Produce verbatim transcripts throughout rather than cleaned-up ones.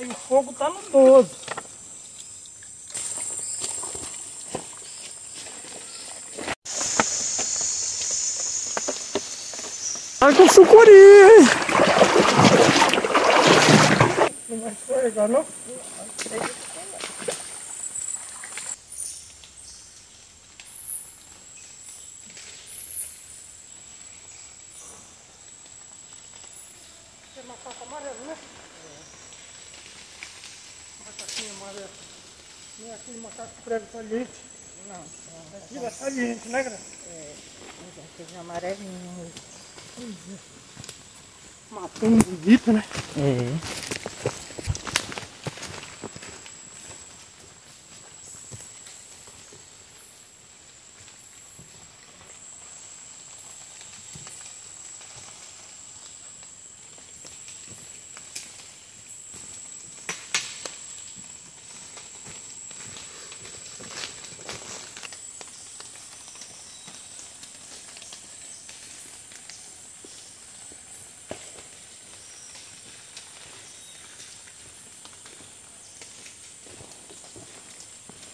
Aí o fogo tá no doze. Vai com sucuri, hein? Não vai escorregar, não? Não é aquele macaco que prega saliente? Não, não. Aquilo é saliente, né, Graça? É, então seja amarelinho. Matando um bonito, né? É.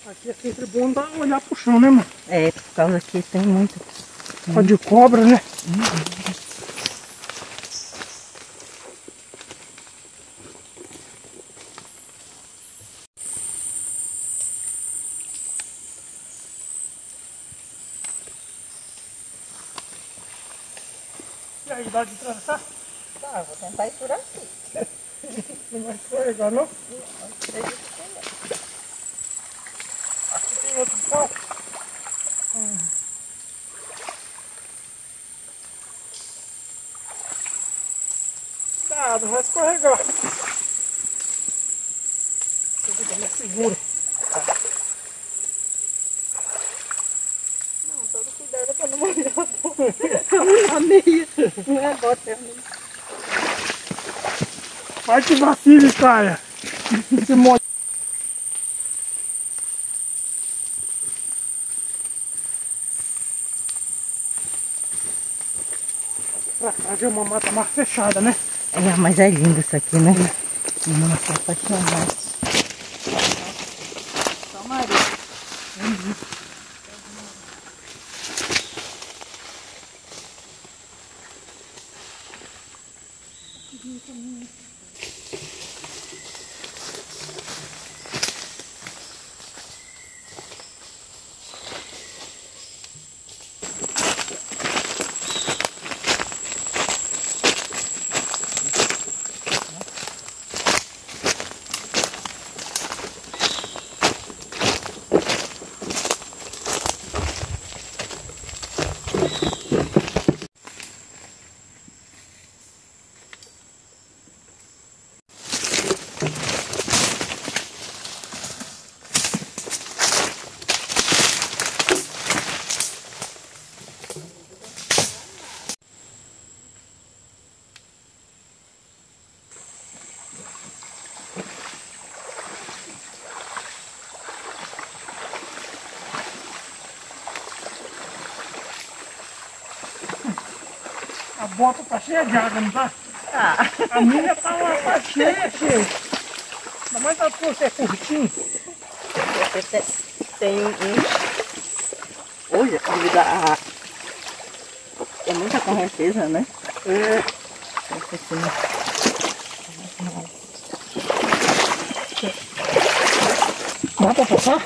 Aqui é sempre bom dar olhar pro chão, né, mano? É, por causa que tem muito. Só de cobra, né? Uhum. E aí, dá de atravessar? Tá, vou tentar ir por aqui. Não vai escorregar, não? Não, não sei. Outro pau. Hum. Cuidado, vai escorregar. Segura, segura. Não, todo cuidado para não molhar a meia. Não é bota, é a meia. Vai que vacile, cara. Se molha. É uma mata mais fechada, né? É, mas é lindo isso aqui, né? Nossa, apaixonado. Só marido. Uhum. A bota tá cheia de água, não tá? Ah. A minha tá, tá cheia, cheia. Ainda mais a tua, você é curtinho. Tem, tem um... Olha, a vida... A... É muita correnteza, né? É. Dá pra passar?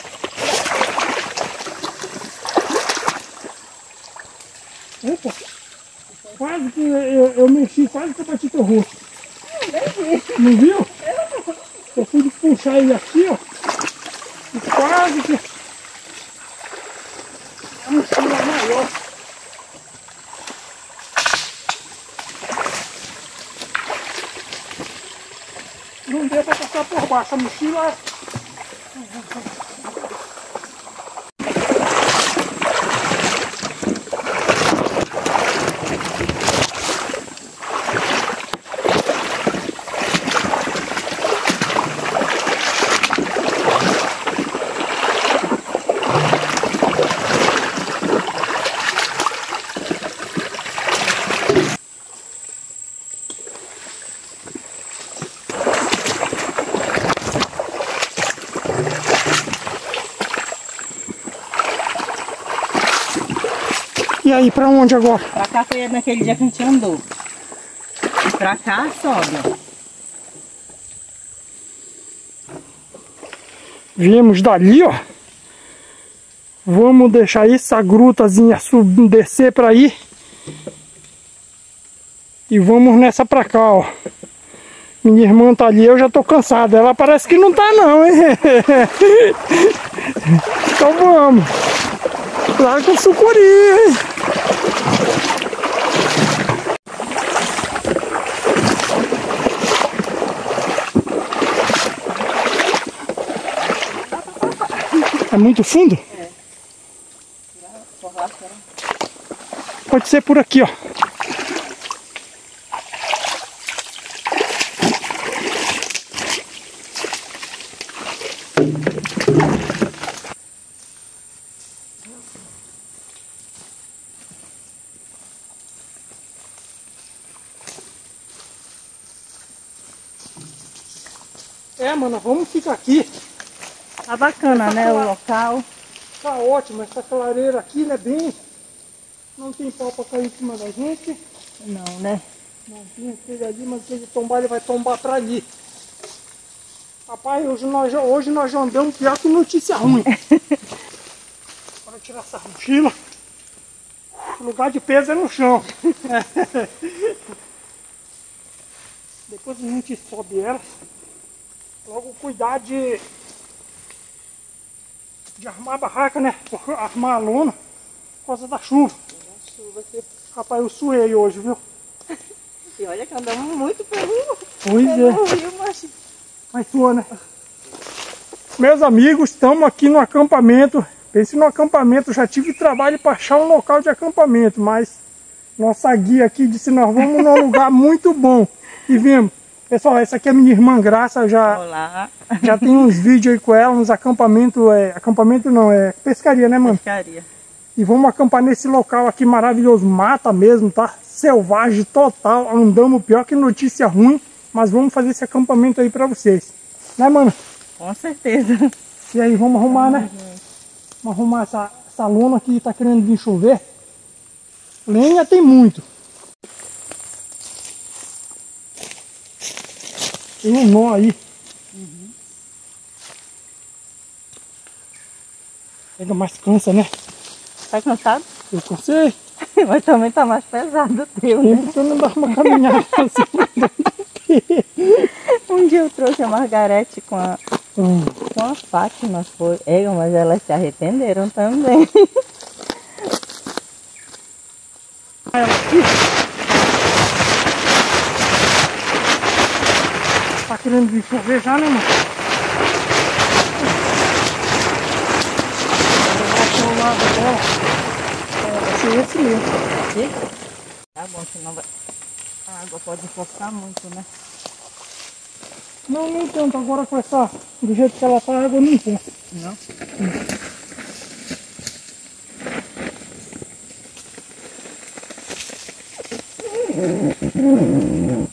Opa! Quase que eu, eu mexi, quase que eu bati teu rosto. Não viu? Eu fui puxar ele aqui, ó. E quase que... A mochila é maior. Não deu pra passar por baixo. A mochila... E aí, pra onde agora? Pra cá foi naquele dia que a gente andou. E pra cá sobe. Viemos dali, ó. Vamos deixar essa grutazinha subir, descer pra aí. E vamos nessa pra cá, ó. Minha irmã tá ali, eu já tô cansado. Ela parece que não tá não, hein? Então vamos. Lá com o sucuri, hein? É muito fundo? É. Pode ser por aqui, ó. É, mano, vamos ficar aqui. Tá bacana, essa né, clara... o local. Tá ótimo, essa clareira aqui, né, bem... Não tem pau pra cair em cima da gente. Não, né? Não tem, seja ali, mas se ele tombar, ele vai tombar pra ali. Rapaz, hoje nós, hoje nós já andamos pior que notícia ruim. Bora tirar essa mochila. O lugar de peso é no chão. Depois a gente sobe ela. Logo cuidar de, de armar a barraca, né? Armar a lona por causa da chuva. É chuva que... Rapaz, eu suei hoje, viu? E olha que andamos muito pelo rio. Pois pelo é. Rio, mas... mas sua, né? Meus amigos, estamos aqui no acampamento. Pense no acampamento, já tive trabalho para achar um local de acampamento, mas nossa guia aqui disse, nós vamos num lugar muito bom. E vimos. Pessoal, essa aqui é a minha irmã Graça, eu já, Olá. já tem uns vídeos aí com ela, uns acampamentos, é, acampamento não, é pescaria, né, mano? Pescaria. E vamos acampar nesse local aqui maravilhoso, mata mesmo, tá? Selvagem total, andamos pior que notícia ruim, mas vamos fazer esse acampamento aí pra vocês. Né, mano? Com certeza. E aí, vamos arrumar, ah, né? Gente. Vamos arrumar essa, essa lona que tá querendo vir chover. Lenha tem muito. Tem um nó aí. Uhum. Ainda mais cansa, né? Tá cansado? Eu cansei. Mas também tá mais pesado o teu, né? Eu não dava uma caminhada assim. Um dia eu trouxe a Margarete com a, hum. com a Fátima, foi. É, mas elas se arrependeram também. Tá querendo vir chover já, né, mano? Vou lá pro lado agora. Vai ser esse mesmo. Aqui? Tá bom, senão vai... a água pode forçar muito, né? Não, nem tanto. Agora com essa... do jeito que ela tá, a água não importa. Não? Não.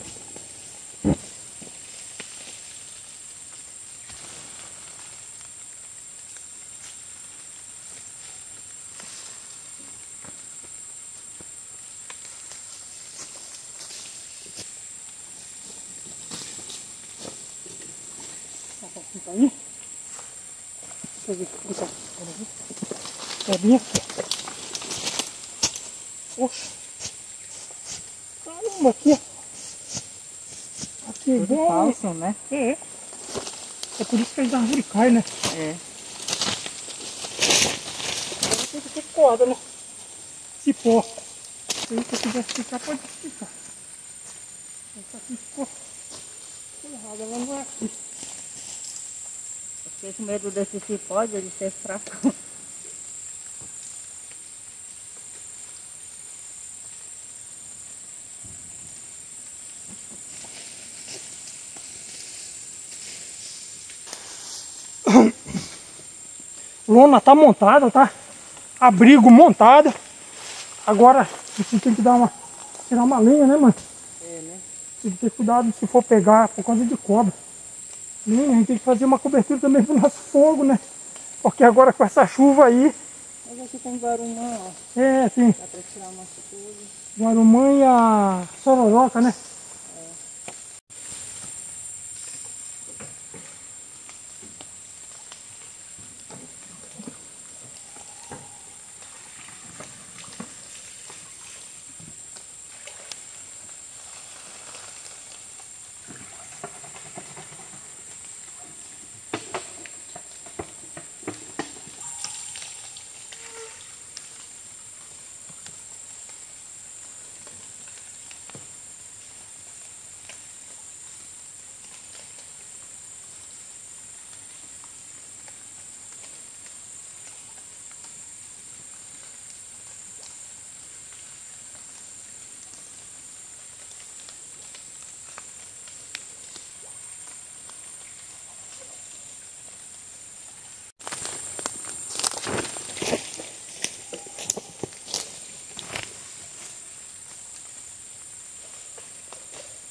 Aí. Deixa eu ver o que tá aqui. É bem aqui. Poxa. Caramba, aqui. Aqui é bem falso, né? É. É por isso que as árvores caem, né? É. Agora tem que ter corda, né? Cipó. Se você quiser ficar, pode ficar. Essa aqui ficou errada, ela não é aqui. Fiquei com medo desse cipó, de ser fraco. Lona tá montada, tá? Abrigo montado. Agora a gente tem que dar uma, tirar uma lenha, né, mano? É, né? Tem que ter cuidado se for pegar por causa de cobra. A gente tem que fazer uma cobertura também pro nosso fogo, né? Porque agora com essa chuva aí, Mas aqui tem Guarumã, ó. É, sim. Dá pra tirar uma coisa. Guarumã e a sororoca, né?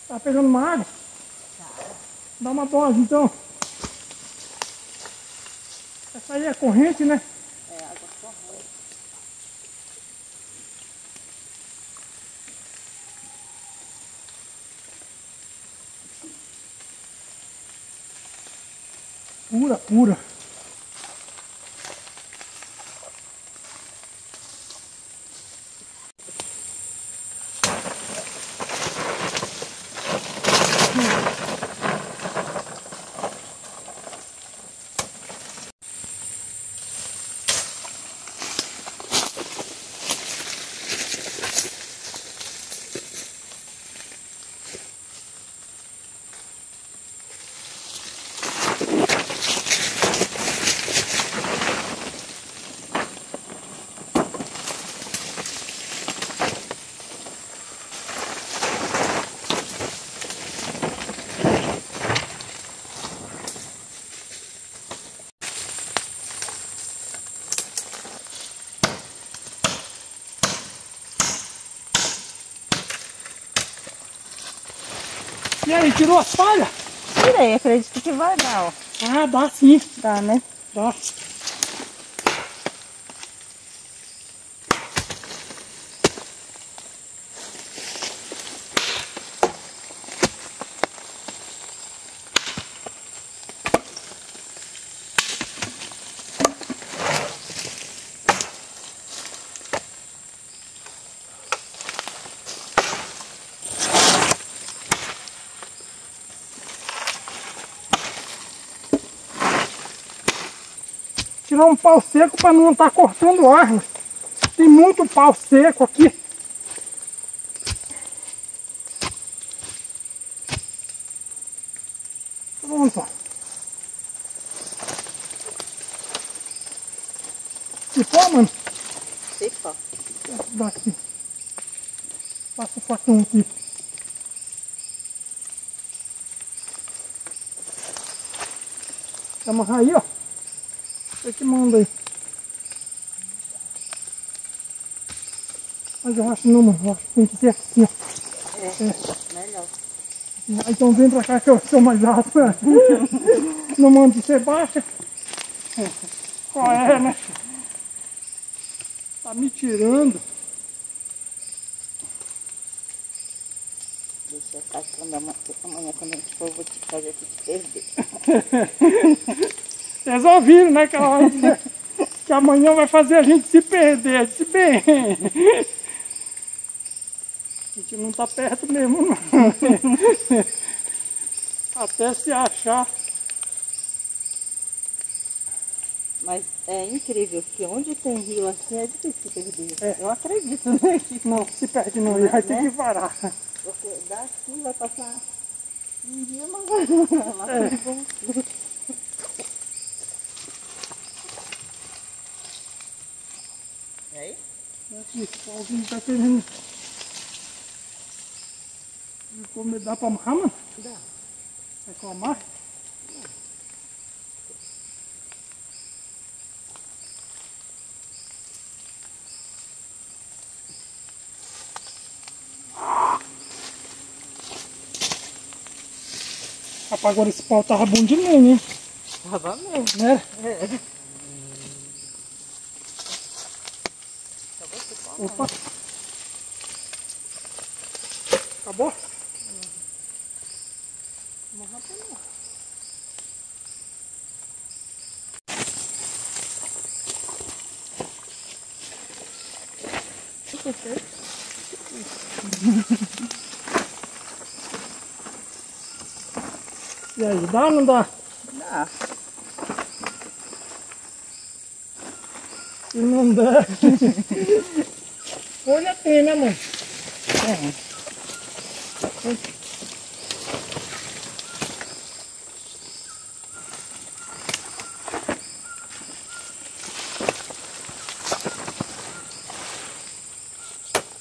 Tá pegando uma água? Tá. Dá uma dose então. Essa aí é corrente, né? É, água corrente. Pura, pura. E aí, tirou as palhas? Tirei, acredito que vai dar, ó. Ah, dá sim. Dá, né? Dá. Tirar um pau seco para não estar tá cortando árvore. Tem muito pau seco aqui. Pronto. Ficou, mano? Ficou. Daqui. Passa o facão aqui. Vou amarrar aí, ó. Eu que mando aí. Mas eu acho não, mano. Eu acho que tem que ser assim, ó. É, é. Melhor. Então vem pra cá que eu sou mais alto. Não mando de ser baixa. Qual é, né? Tá me tirando. Deixa eu ficar quando amanhã, quando a gente for, eu vou te fazer aqui te perder. Vocês ouviram, né, aquela hora que amanhã vai fazer a gente se perder. Eu disse, bem, a gente não tá perto mesmo, não. Até se achar. Mas é incrível que onde tem rio assim é difícil perder. É. Eu acredito, né? Não, se perde não, vai ter que parar. Porque daqui vai passar um dia, mas vai lá. Aqui, o pauzinho tá querendo. Como dá pra amarrar, mano? Dá. É com a amarra? Rapaz, agora esse pau tava bom de lenha, hein? Tava mesmo. Né? É. Opa. Acabou? Vamos rapidinho. E aí, dá ou não dá? Dá. E não dá. Olha, tem, né, mãe? É. É. Tirar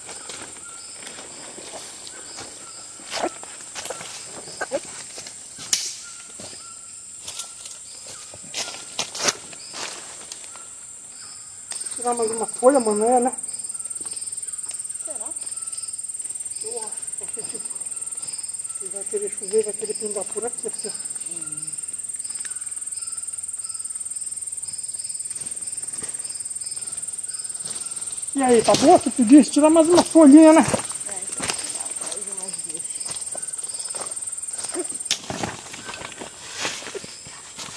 mais uma folha, mano, é, né? Será? Eu acho, porque tipo, ele vai querer chover, vai querer pingar por aqui, assim. Hum. E aí, tá bom? Tu pediste? Tirar mais uma folhinha, né? É, então tirar mais umas bichas.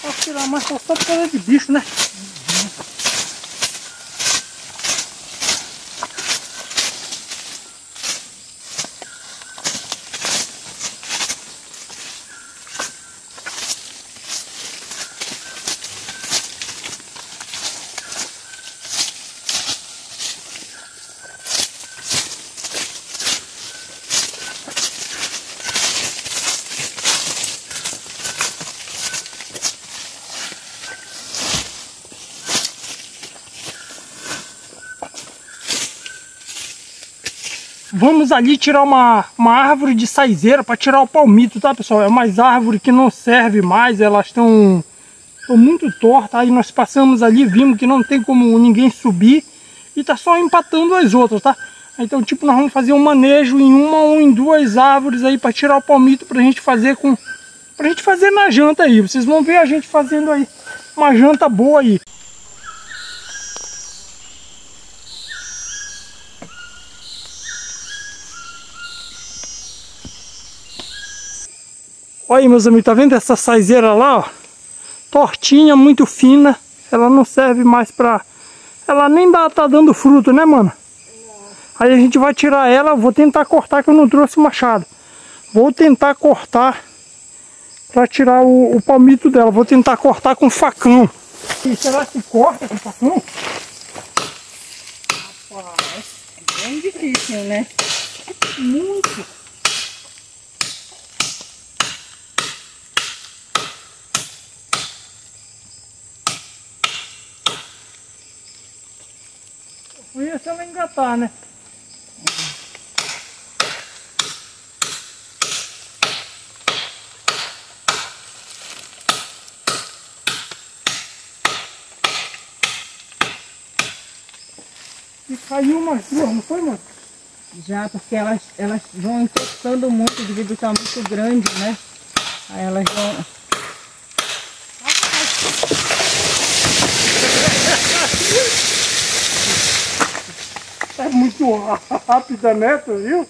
Posso tirar mais, só por causa de bicho, né? Vamos ali tirar uma, uma árvore de saizeira para tirar o palmito, tá, pessoal? É uma árvore que não serve mais, elas estão muito tortas. Aí nós passamos ali, vimos que não tem como ninguém subir e tá só empatando as outras, tá? Então, tipo, nós vamos fazer um manejo em uma ou em duas árvores aí para tirar o palmito pra gente fazer com... pra gente fazer na janta aí. Vocês vão ver a gente fazendo aí uma janta boa aí. Olha aí, meus amigos, tá vendo essa saizeira lá, ó? Tortinha, muito fina. Ela não serve mais pra... ela nem dá, tá dando fruto, né, mano? Não. Aí a gente vai tirar ela. Vou tentar cortar, que eu não trouxe o machado. Vou tentar cortar pra tirar o, o palmito dela. Vou tentar cortar com facão. E será que corta com facão? Rapaz, é bem difícil, né? Muito. Ia se ela engatar, né? E caiu umas duas, não foi, mano? Já, porque elas, elas vão encostando muito devido ao que tá muito grande, né? Aí elas vão... É muito rápida, né? Tu viu?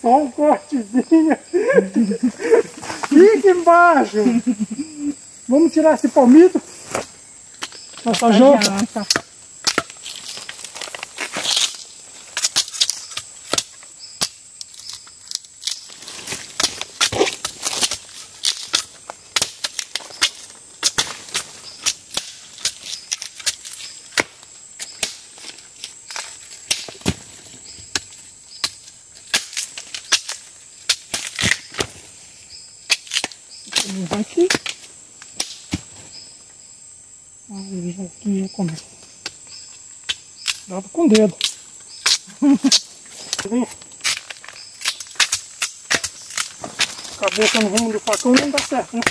Só um cortezinho. Fica embaixo. Vamos tirar esse palmito. Nossa janta. Aqui. Aí, aqui já começa. Cuidado com o dedo. Cabeça no rumo do facão não dá certo, né?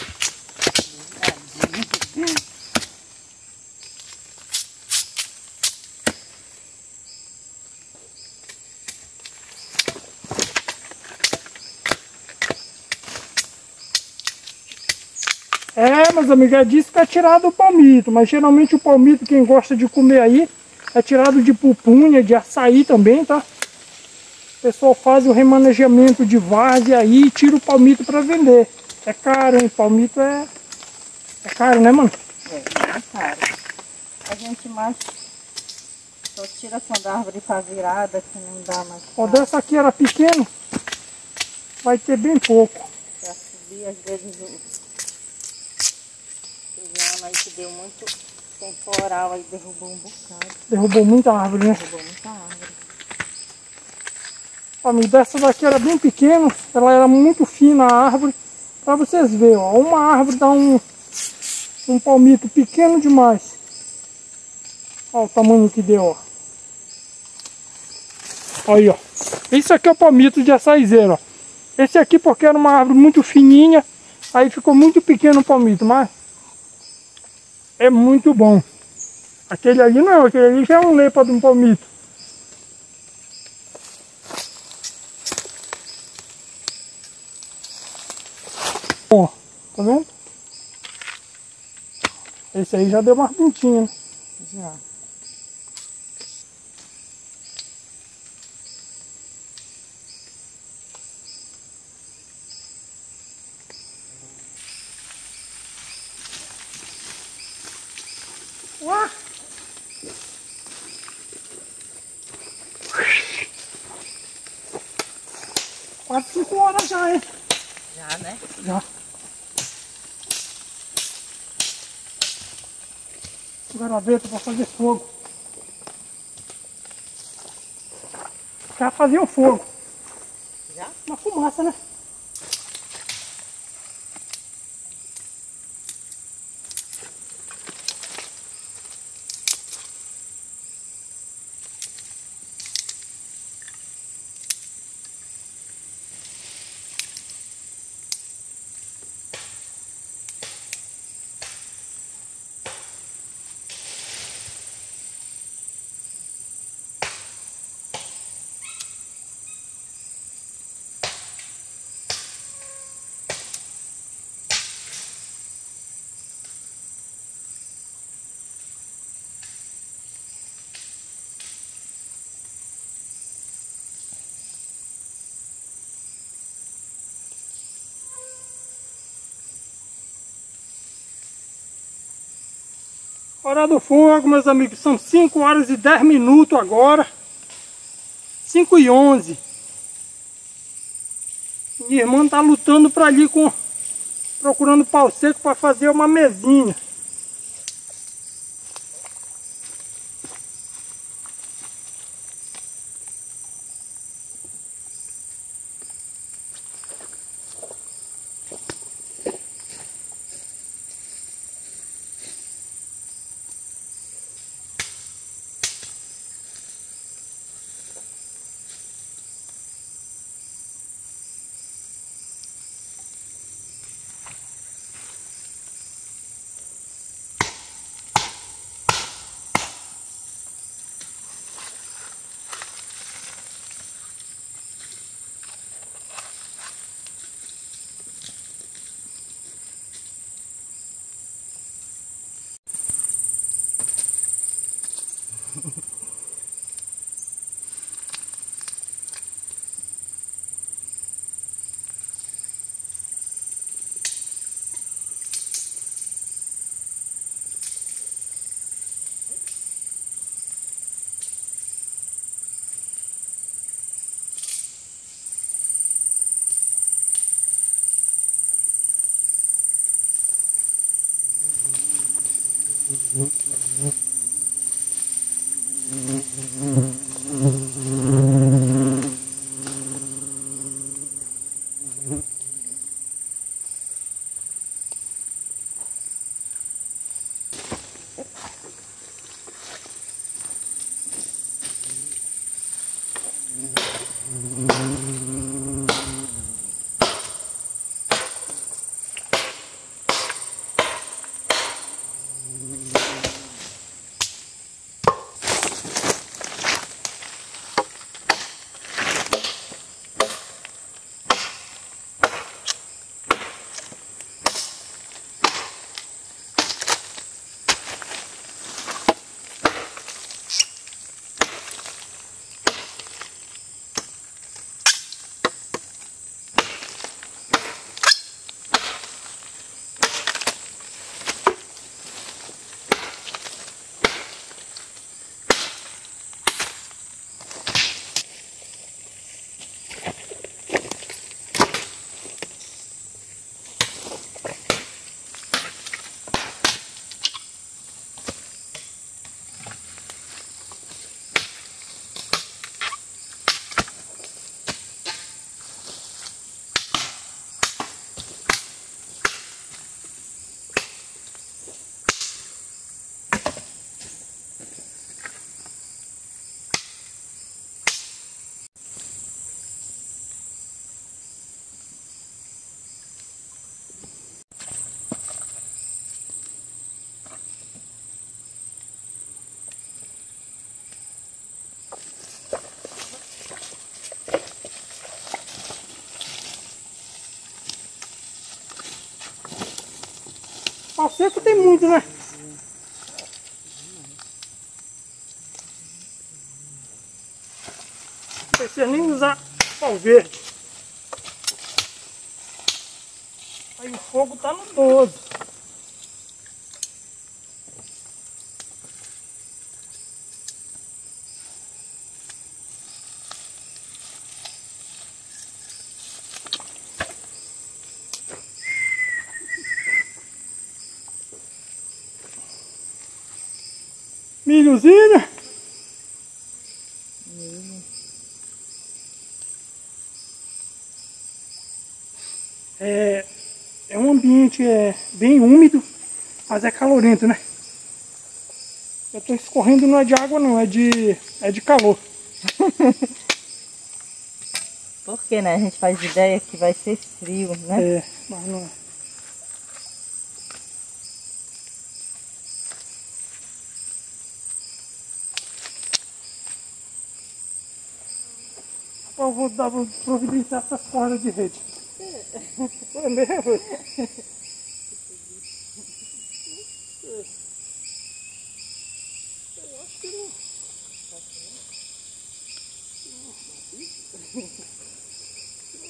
É, meus amigos, é disso que é tirado o palmito, mas geralmente o palmito, quem gosta de comer aí, É tirado de pupunha, de açaí também, tá? O pessoal faz o remanejamento de várzea aí e tira o palmito para vender. É caro, hein? Palmito é... é caro, né, mano? É, é caro. A gente mais... só tira quando a árvore tá virada, que não dá mais... Ó, dessa aqui era pequeno, vai ter bem pouco. Já subi, às vezes, o... teve ano aí que deu muito temporal, aí derrubou um bocado. Derrubou muita árvore, né? Derrubou muita árvore. Ó, amigo, dessa daqui era bem pequeno, ela era muito fina a árvore. Pra vocês verem, ó, uma árvore dá um, um palmito pequeno demais. Olha o tamanho que deu, ó. Olha aí, ó. Esse aqui é o palmito de açaizeira, ó. Esse aqui porque era uma árvore muito fininha, aí ficou muito pequeno o palmito, mas é muito bom. Aquele ali não, aquele ali já é um lepa de um palmito. Ó, tá vendo? Esse aí já deu mais pintinha, né? Já. Uá! Quase cinco horas já, hein? Já, né? Já. Graveta para fazer fogo. Já fazia um fogo. Já? Uma fumaça, né? Hora do fogo, meus amigos, são cinco horas e dez minutos agora, cinco e onze. Minha irmã tá lutando para ali, com, procurando pau seco para fazer uma mesinha. Pau seco tem muito, né? Não precisa nem usar pau verde. Aí o fogo tá no doze. Milhozinho. É, é um ambiente é, bem úmido, mas é calorento, né? Eu tô escorrendo, não é de água não, é de, é de calor. Por que, né? A gente faz ideia que vai ser frio, né? É, mas não é. Eu vou dar, vou providenciar essas cordas de rede. É mesmo? Eu acho que não.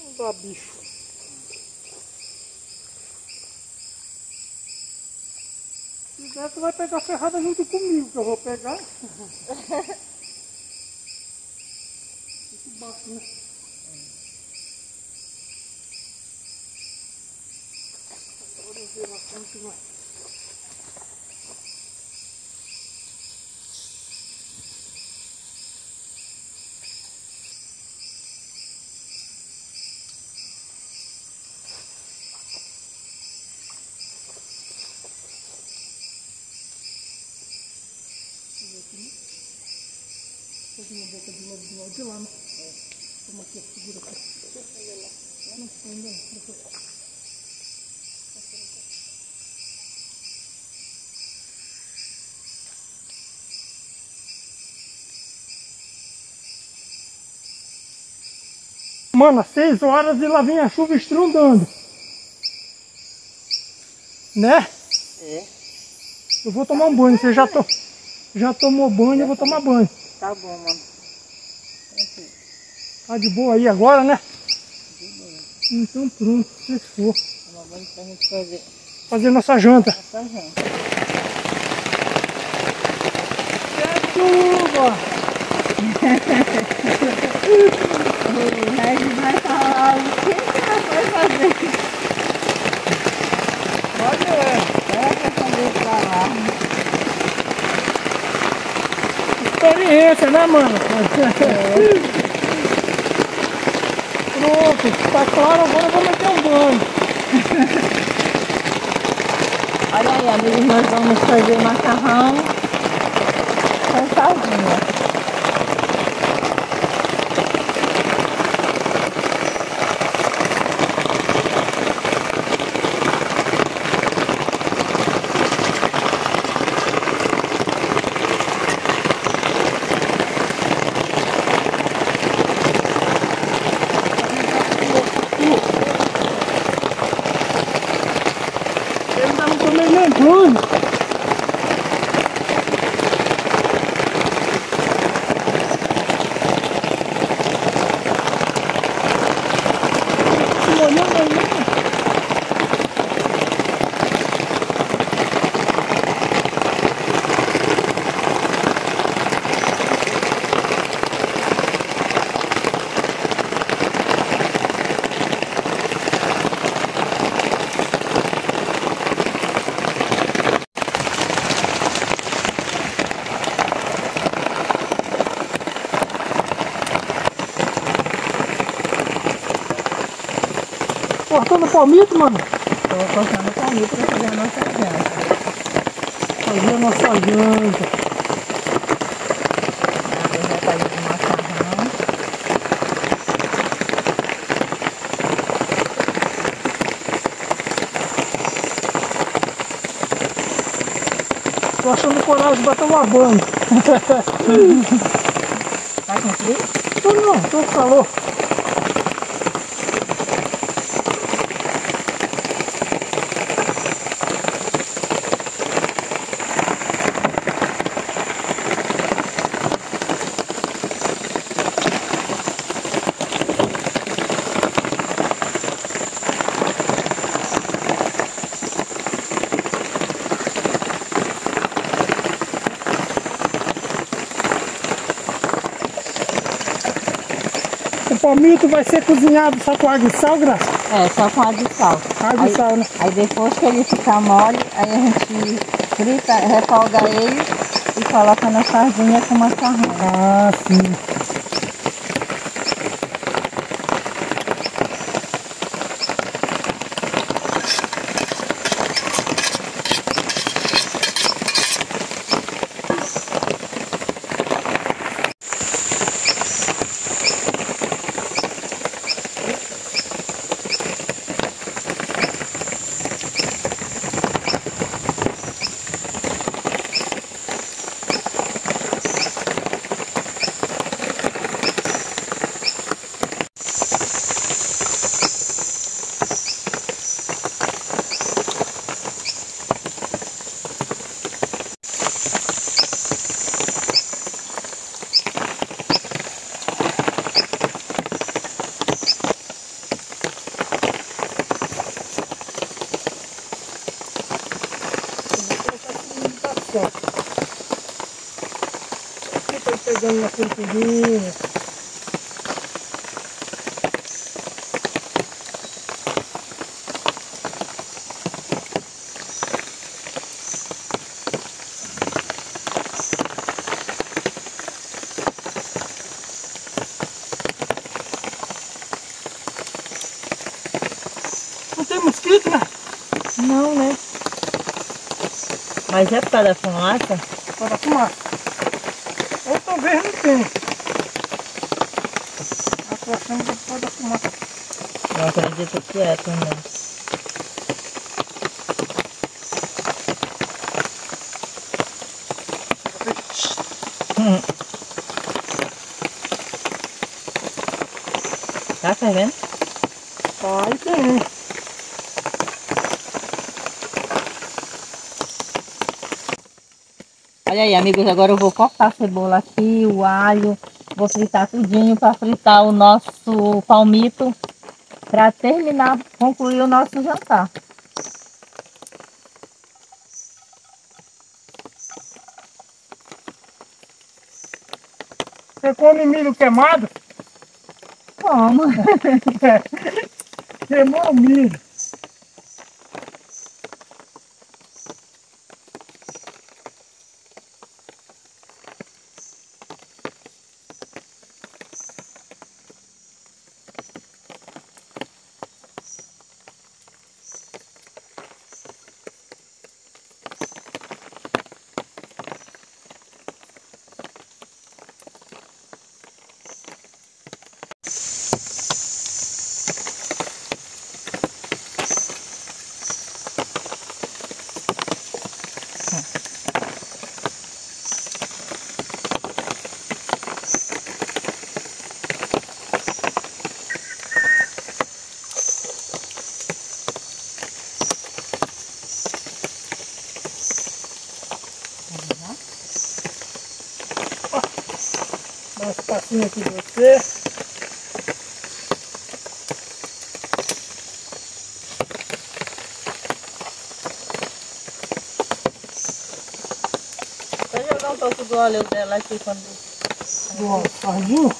Não dá bicho. Se der, tu vai pegar a ferrada junto comigo, que eu vou pegar. Baixo, né? Agora eu vou lá muito mais. Faz uma boca de lado, de lado de lá, né? É. Toma aqui, segura aqui. Deixa eu fazer lá. Lá no fundo, né? Depois. Mano, seis horas e lá vem a chuva estrondando. Né? É. Eu vou tomar um banho. Você já, to... já tomou banho, eu vou tomar banho. Tá bom, mano. Tá de boa aí agora, né? De boa. Então pronto, se for. Tá bom pra gente fazer. Fazer nossa janta. Nossa janta. É chuva! O Regis vai falar o que ela vai fazer. Pode ver. Ela quer fazer pra lá. Experiência, né, mano? É. Pronto, tá claro, agora eu vou meter um banho. Olha aí, amigos, nós vamos fazer macarrão com sardinha. Cortando palmito, mano? Estou cortando palmito para fazer a nossa janta. Fazer a nossa janta. Agora já está aí o macarrão. Estou achando coragem de botar uma banda. Tá com frio? Tô não, estou com calor. palmito vai ser cozinhado só com água e sal, Graça? É, só com água e sal. Água aí, e sal, né? Aí depois que ele ficar mole, aí a gente frita, refoga ele e coloca na sardinha com macarrão. Ah, sim. Pegando uma pinturinha. Não tem mosquito, né? Não, né? Mas é por causa da fumaça? É por causa da fumaça. Talvez não tenha. A coação pode fumar. Eu acredito que é também. Hum. Tá fervendo? Tá aí fervendo. Olha aí, amigos, agora eu vou cortar a cebola aqui, o alho, vou fritar tudinho para fritar o nosso palmito para terminar, concluir o nosso jantar. Você come milho queimado? Como? Queimou o milho. Um espacinho aqui de você. Deixa eu dar um pouco do óleo dela aqui quando... Do óleo sardinho?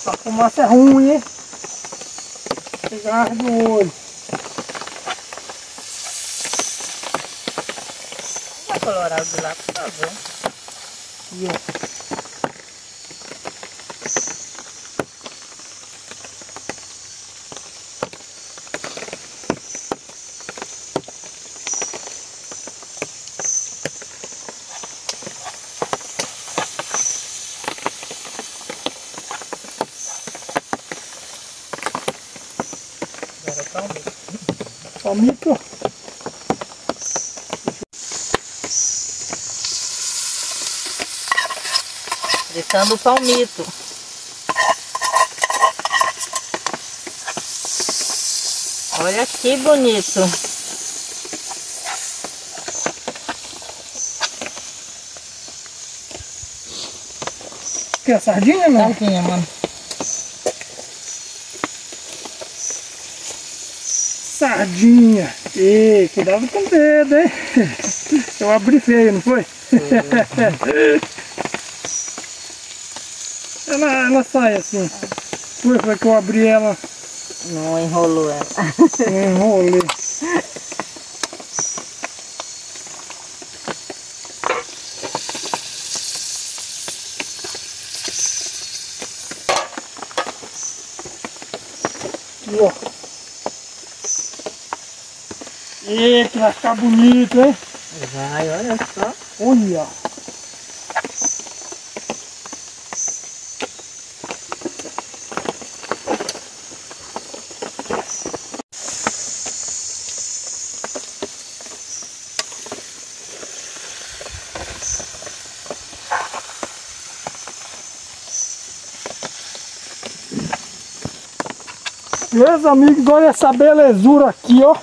Essa fumaça é ruim, hein? Pegar do olho. Vai colorar de lá, por favor. Yeah. Palmito. Fritando o palmito. Olha que bonito. Que é sardinha, não? Sardinha, mano. Sardinha. E cuidado com o dedo, hein? Eu abri feio, não foi? ela, ela sai assim. Foi, foi que eu abri ela. Não enrolou ela. Não enrolei. Eita, vai ficar bonito, hein? Vai, olha só. Olha. Meus amigos, olha essa belezura aqui, ó.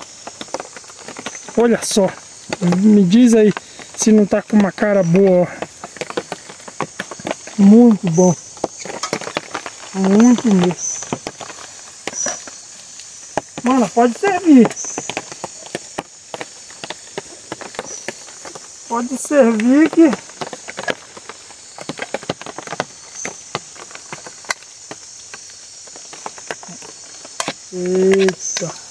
Olha só, me diz aí se não tá com uma cara boa, ó. Muito bom. Muito mesmo. Mano, pode servir. Pode servir que... Eita.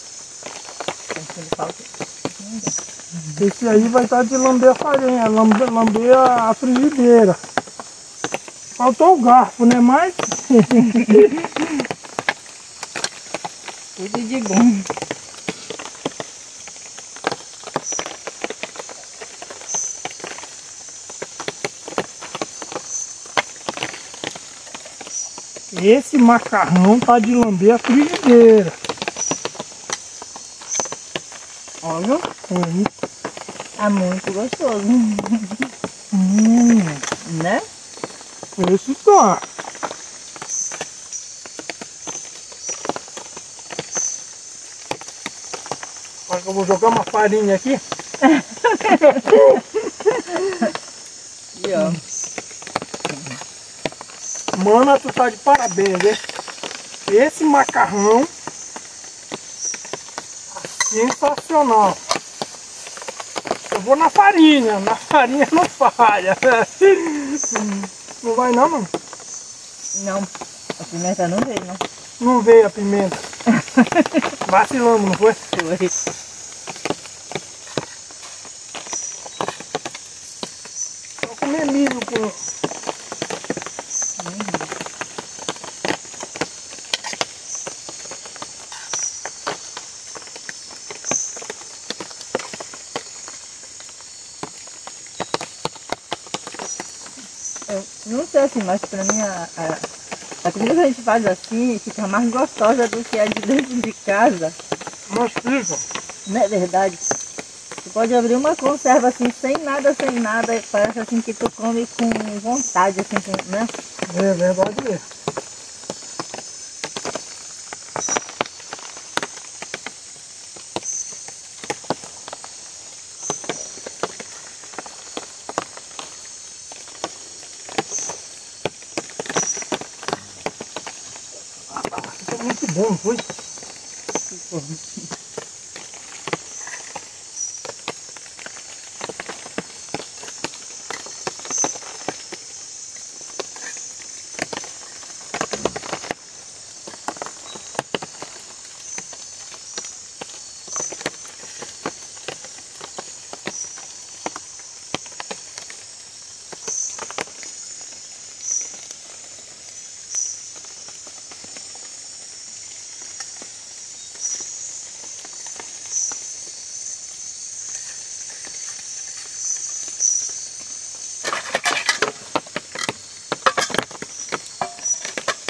Esse aí vai estar de lamber a farinha, lamber, lamber a frigideira. Faltou o garfo, né? Mas... Tudo de bom. Esse macarrão tá de lamber a frigideira. Olha aí. Tá muito gostoso. Hum, né? Esse tá. Agora eu vou jogar uma farinha aqui. E ó. Mana, tu tá de parabéns, hein? Esse macarrão sensacional. Eu vou na farinha, na farinha não falha. Não vai não, mano? Não, a pimenta não veio, não. Não veio a pimenta. Vacilamos, não foi? Foi. Vou comer milho com... Não sei assim, mas pra mim a, a, a comida que a gente faz assim fica mais gostosa do que a de dentro de casa. Mas fica. Não é verdade? Tu pode abrir uma conserva assim, sem nada, sem nada, parece assim que tu come com vontade, assim, né? É verdade mesmo. Bom, foi?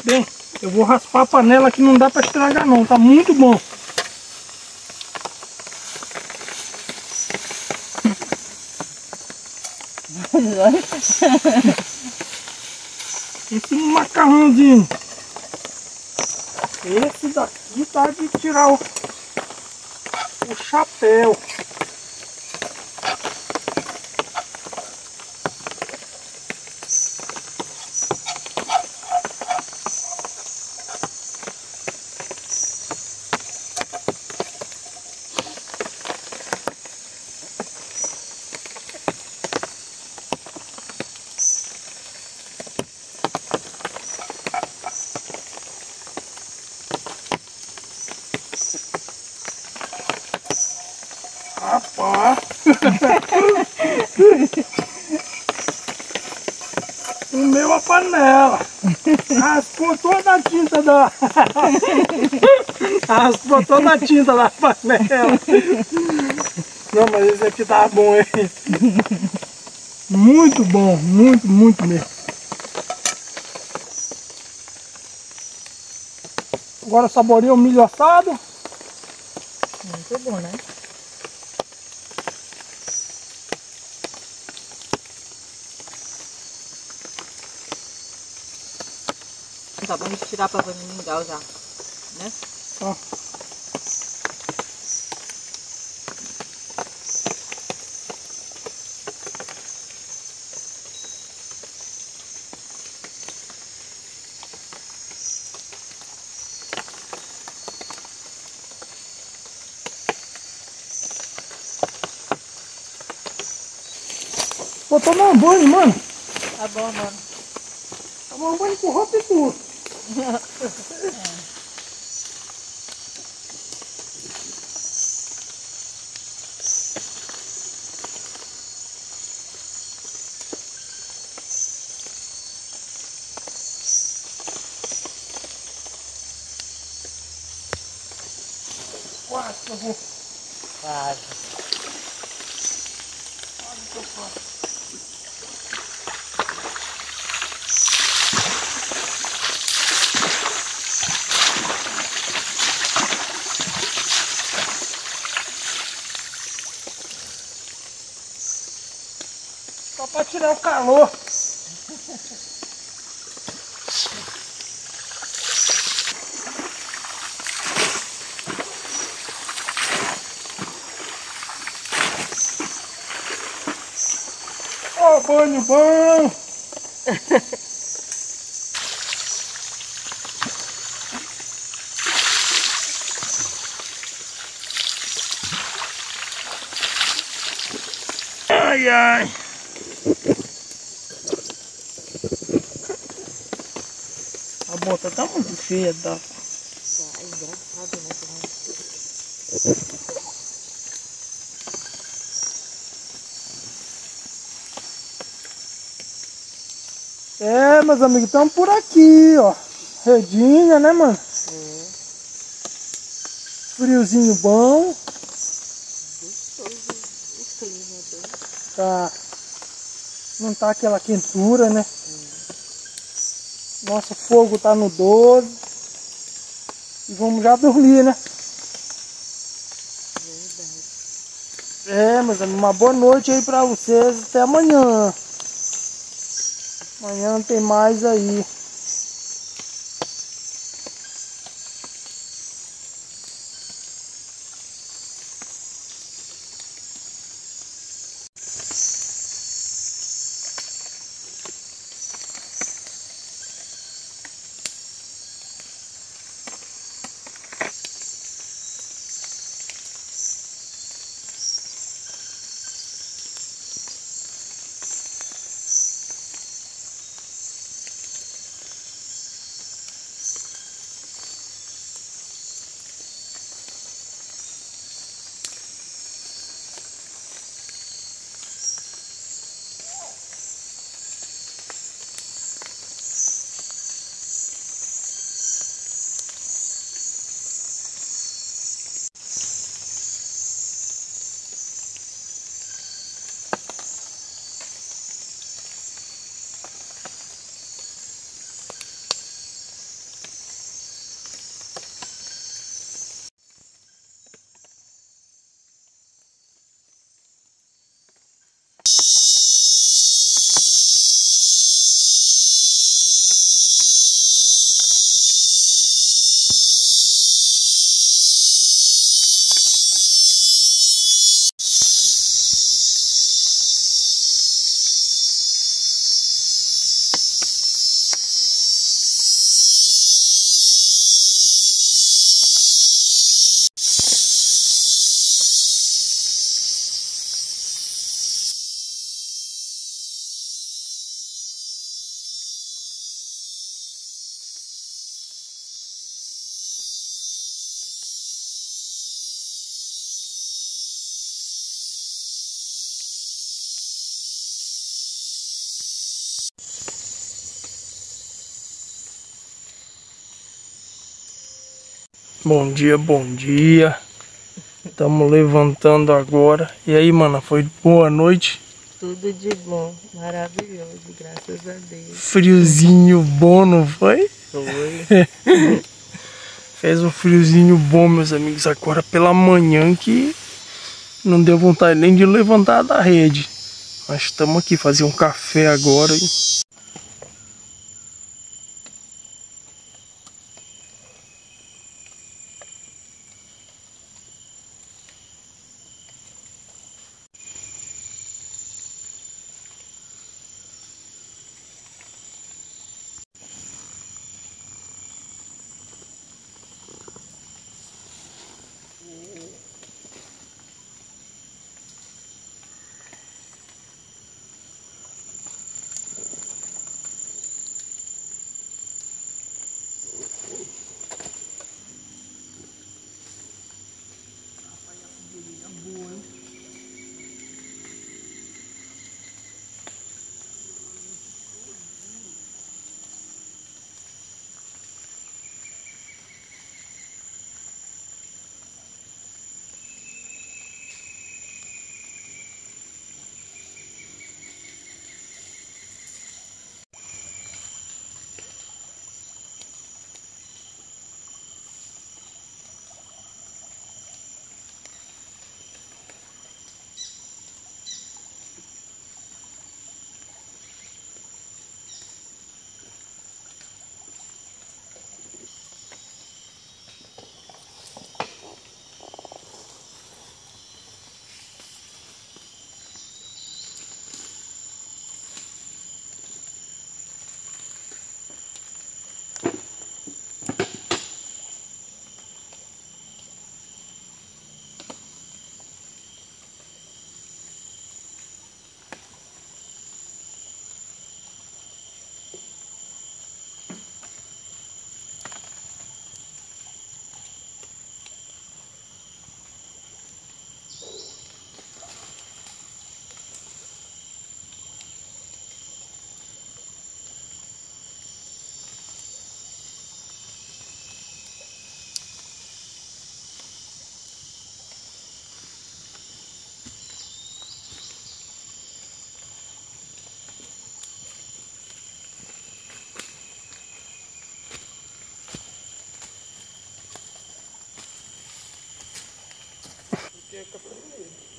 Bem, eu vou raspar a panela que não dá para estragar não, tá muito bom. Esse macarrãozinho. Esse daqui tá de tirar o, o chapéu. No meio a panela. Raspou toda a tinta da... Raspou toda a tinta da panela. Não, mas esse aqui tá bom, hein? Muito bom, muito, muito mesmo. Agora saboreia o milho assado. Muito bom, né? Tá bom de tirar pra fazer no mingau já, né? Ó. Vou tomar um banho, mano. Tá bom, mano. Tomar um banho com roupa e tudo. Quase, por favor. Quase. Quase, por favor. Para tirar o calor. Ó, oh, banho bom. Ai, ai. A bota tá muito feia, tá? É engraçado, né? É, meus amigos, estamos por aqui, ó. Redinha, né, mano? É. Friozinho bom. Tá. Não tá aquela quentura, né? Hum. Nosso fogo tá no doze. E vamos já dormir, né? Verdade. É, meus amigos, uma boa noite aí pra vocês. Até amanhã. Amanhã tem mais aí. Bom dia, bom dia. Estamos levantando agora. E aí, mana, foi boa noite? Tudo de bom, maravilhoso, graças a Deus. Friozinho bom, não foi? Foi. Fez um friozinho bom, meus amigos, agora pela manhã que não deu vontade nem de levantar da rede. Mas estamos aqui, fazer um café agora. Hein?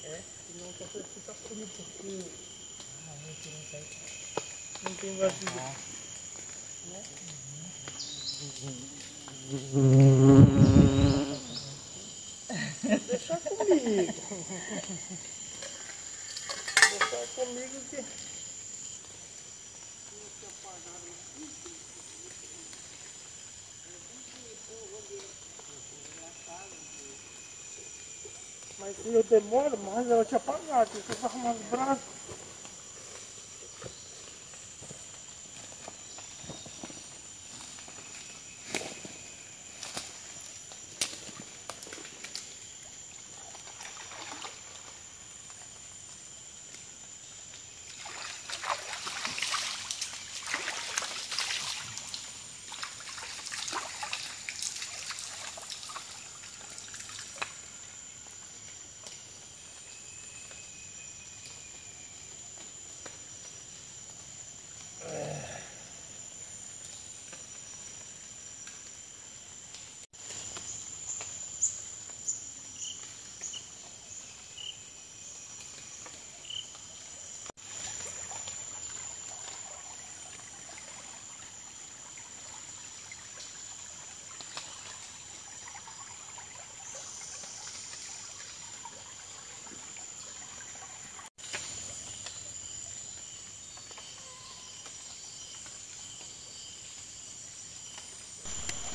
É, senão o café fica frio porque não tem vazio. Né? Deixa comigo. Deixa comigo que... Mas se eu demoro mais, ela te apagar, porque você vai arrumar os braços.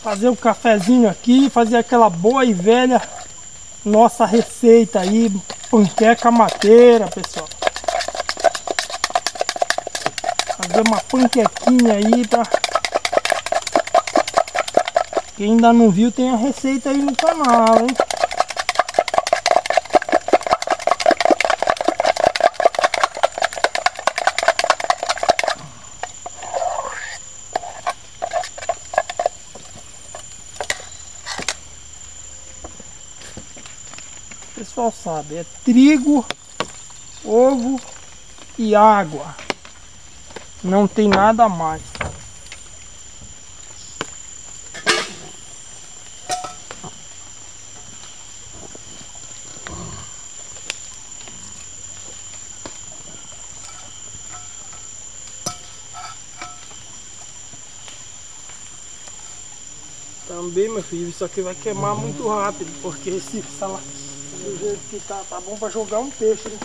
Fazer um cafezinho aqui, fazer aquela boa e velha nossa receita aí, panqueca mateira, pessoal. Fazer uma panquequinha aí pra... Quem ainda não viu, tem a receita aí no canal, hein? pessoal sabe, é trigo, ovo e água. Não tem nada mais. Também, meu filho, isso aqui vai queimar muito rápido, porque esse salário do jeito que tá, tá bom para jogar um peixe, né?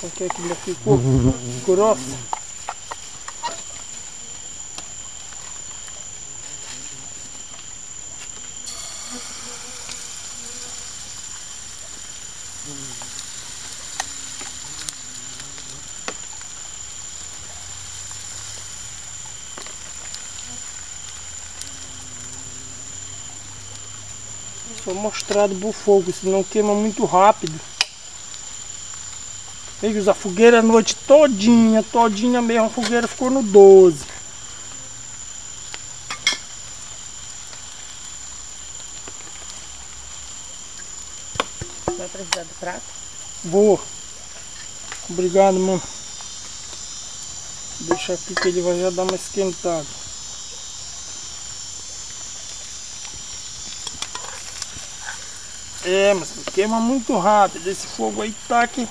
Porque aquilo aqui ficou grossa. Só mostrado pro fogo, senão queima muito rápido. Veja, a fogueira a noite todinha, todinha mesmo, a fogueira ficou no doze. Vai precisar do prato? Vou. Obrigado, mano. Deixa aqui que ele vai já dar uma esquentada. É, mas queima muito rápido, esse fogo aí tá aqui.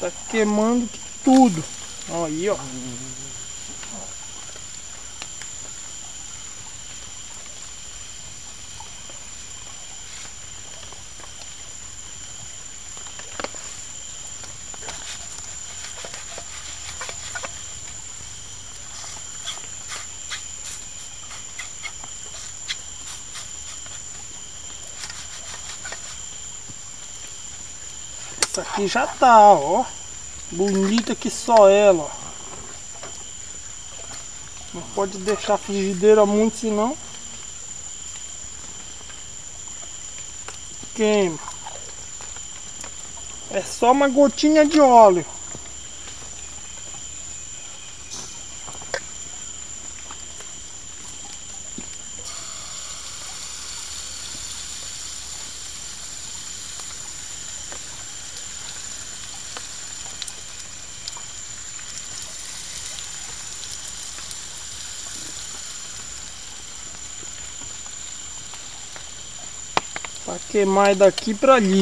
Tá queimando tudo. Olha aí, ó. Essa aqui já tá, ó, bonita que só ela, ó. Não pode deixar a frigideira muito, senão queima. É só uma gotinha de óleo. Pra queimar daqui pra ali.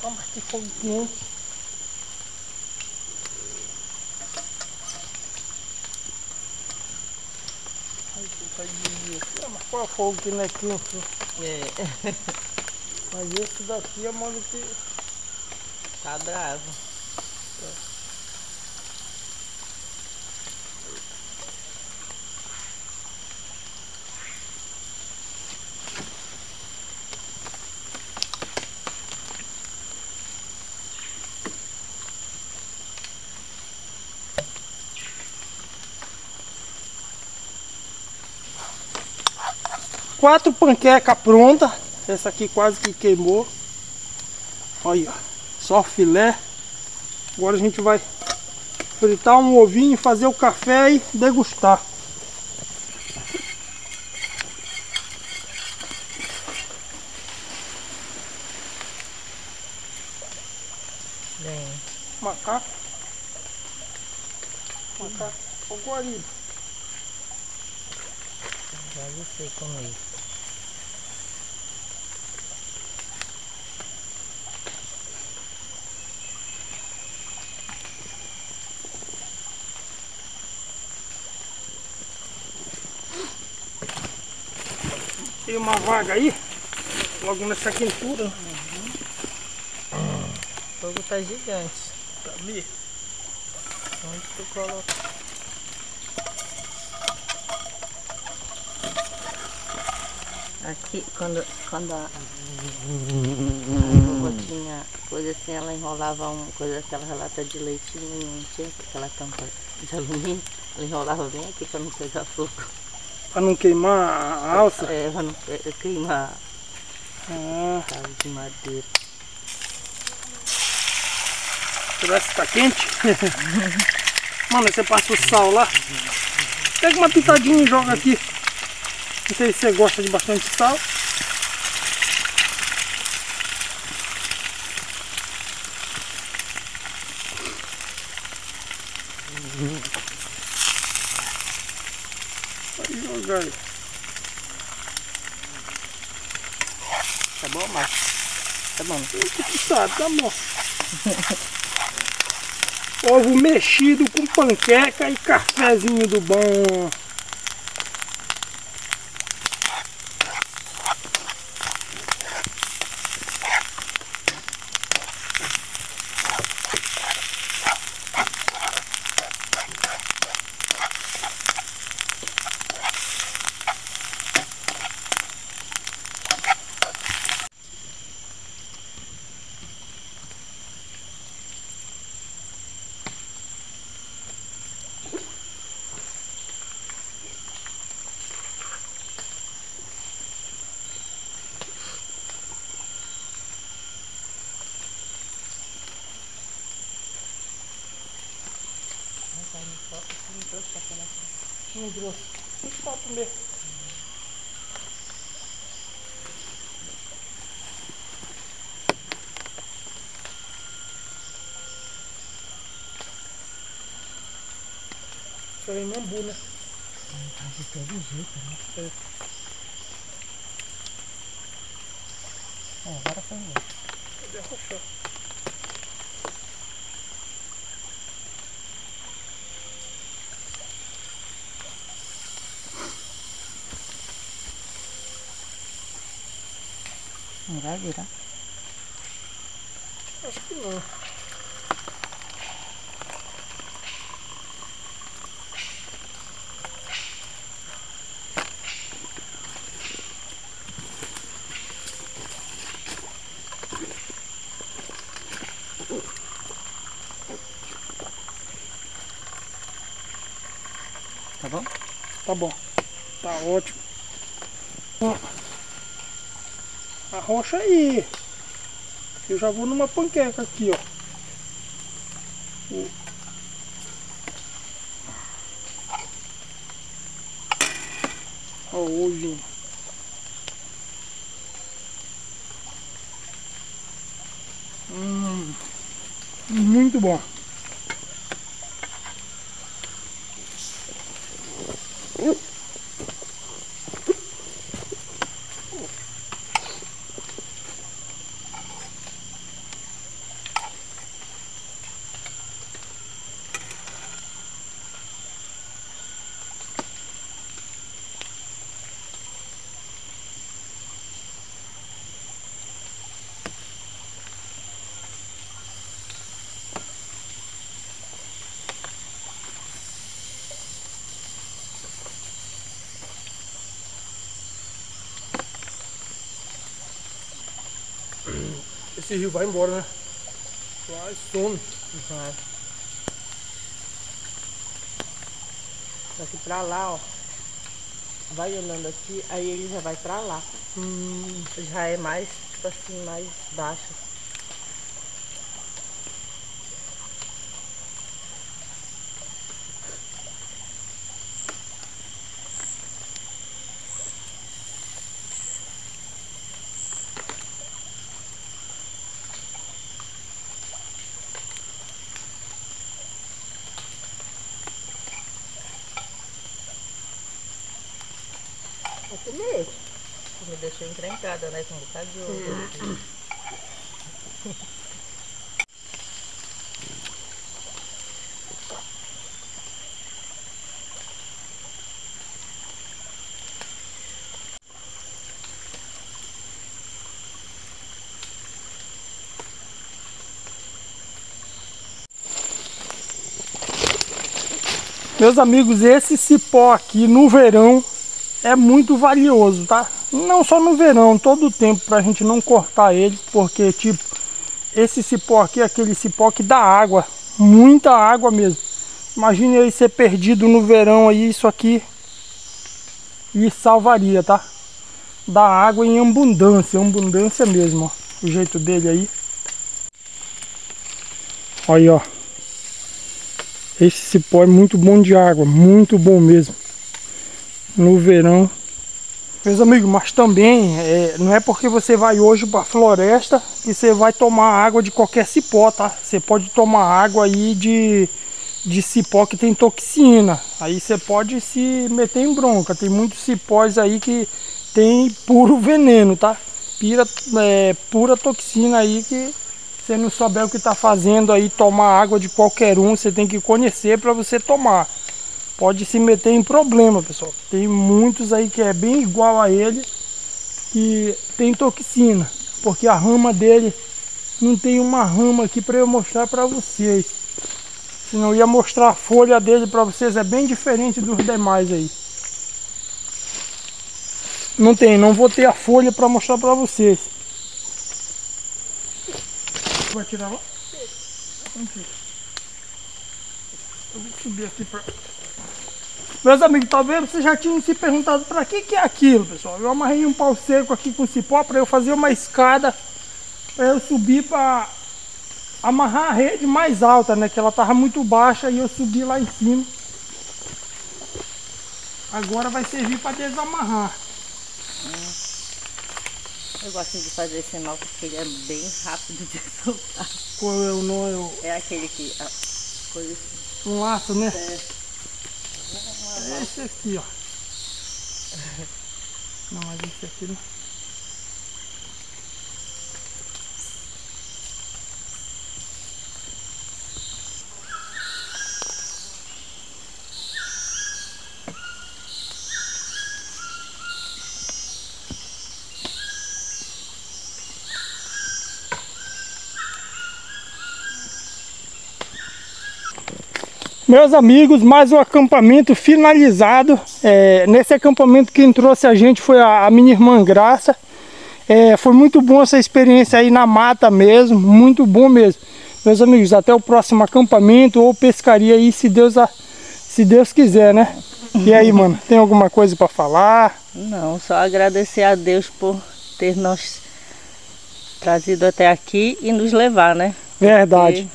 Toma aqui fogo quente. Ai, coitadinho. Ah, mas qual é o fogo que não é quente? É. Mas esse daqui é mano que... Tá bravo. Tá. Quatro panquecas prontas. Essa aqui quase que queimou. Olha, só filé. Agora a gente vai fritar um ovinho, fazer o café e degustar. Bem. Macaco. Macaco. O guarido. Já não sei como é. Tem uma vaga aí, logo nessa quentura. Uhum. O fogo tá gigante. Tá ali. Onde tu coloca? Aqui, quando, quando a, a boquinha, coisa assim, ela enrolava uma coisa, aquela relata de leitinho, não tinha aquela tampa de alumínio, ela enrolava bem aqui para não pegar fogo. Para não queimar a alça? É, para não queimar ah. a de madeira. Será que está quente? Mano, você passa o sal lá. Pega uma pitadinha e joga aqui. Não sei se você gosta de bastante sal. Tá bom, Marcos? Tá bom. Tu sabe, tá bom. Ovo mexido com panqueca e cafezinho do bom. Muito grosso. Muito top mesmo. Isso aí é mambu, né? Tá de todo jeito, né? É. Bom, agora foi mesmo. Cadê a roxa? Não vai virar? Acho que não. Tá bom? Tá bom. Tá ótimo. A roxa aí, eu já vou numa panqueca aqui, ó. O... ó, o ovinho. Hum, muito bom. Esse rio vai embora, né? Vai, some. Vai. Daqui pra lá, ó. Vai andando aqui, aí ele já vai pra lá. hum, já é mais, tipo assim, mais baixo. Vou comer. Me deixou encrencada, né? Com um bocado de ouro. Meus amigos, esse cipó aqui no verão é muito valioso, tá? Não só no verão, todo o tempo, pra gente não cortar ele, porque tipo, esse cipó aqui é aquele cipó que dá água, muita água mesmo. Imagine aí ser perdido no verão aí, isso aqui lhe salvaria, tá? Dá água em abundância, abundância mesmo, ó. O jeito dele aí. Aí, ó. Esse cipó é muito bom de água, muito bom mesmo. No verão, meus amigos, mas também é, não é porque você vai hoje para a floresta que você vai tomar água de qualquer cipó, tá? Você pode tomar água aí de, de cipó que tem toxina, aí você pode se meter em bronca. Tem muitos cipós aí que tem puro veneno, tá? Pira, é, pura toxina aí que você não souber o que tá fazendo aí. Tomar água de qualquer um, você tem que conhecer para você tomar. Pode se meter em problema, pessoal. Tem muitos aí que é bem igual a ele, que tem toxina, porque a rama dele não tem uma rama aqui para eu mostrar para vocês. Senão eu ia mostrar a folha dele para vocês, é bem diferente dos demais aí. Não tem, não vou ter a folha para mostrar para vocês. Vou tirar lá. Eu vou subir aqui para... Meus amigos, talvez vocês já tinham se perguntado para que que é aquilo, pessoal. Eu amarrei um pau seco aqui com cipó para eu fazer uma escada, para eu subir para amarrar a rede mais alta, né? Que ela estava muito baixa e eu subi lá em cima. Agora vai servir para desamarrar. Eu gosto de fazer esse mal porque ele é bem rápido de soltar. Qual é o nome? É aquele que... A... Coisa... Um laço, né? É. É esse aqui, ó. Não, mas esse aqui não. Meus amigos, mais um acampamento finalizado. É, nesse acampamento quem trouxe a gente foi a, a minha irmã Graça. É, foi muito bom essa experiência aí na mata mesmo, muito bom mesmo. Meus amigos, até o próximo acampamento ou pescaria aí, se Deus, a, se Deus quiser, né? E aí, mano, tem alguma coisa para falar? Não, só agradecer a Deus por ter nos trazido até aqui e nos levar, né? Verdade.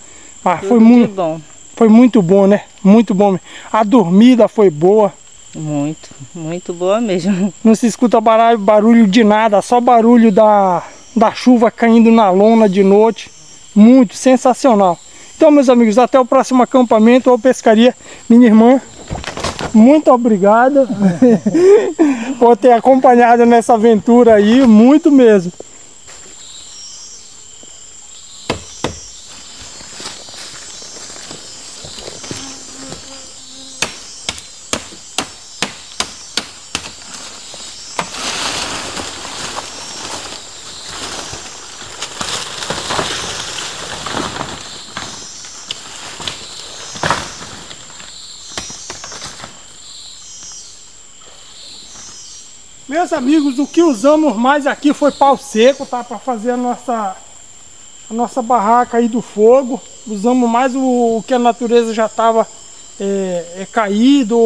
Ah, foi muito bom. Foi muito bom, né? Muito bom. A dormida foi boa. Muito, muito boa mesmo. Não se escuta barulho de nada, só barulho da, da chuva caindo na lona de noite. Muito sensacional. Então, meus amigos, até o próximo acampamento ou pescaria. Minha irmã, muito obrigado por ter acompanhado nessa aventura aí, muito mesmo. Meus amigos, o que usamos mais aqui foi pau seco, tá? Para fazer a nossa, a nossa barraca aí do fogo. Usamos mais o, o que a natureza já estava é, é, caído,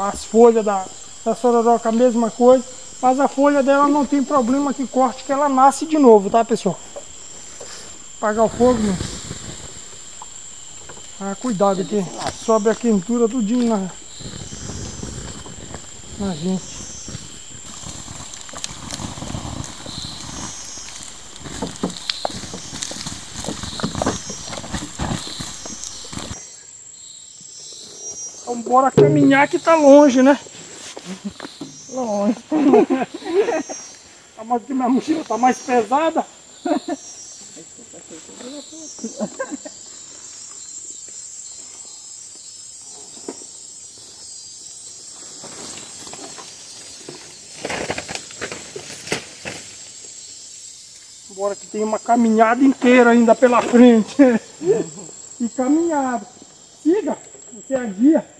as folhas da, da sororoca, a mesma coisa. Mas a folha dela não tem problema que corte, que ela nasce de novo, tá, pessoal? Apagar o fogo, mano. Ah, cuidado aqui. Sobe a quentura tudinho na, na gente. Então bora caminhar que tá longe, né? Longe. Mas que minha mochila tá mais pesada. Bora que tem uma caminhada inteira ainda pela frente. E caminhada. Siga, você é a guia.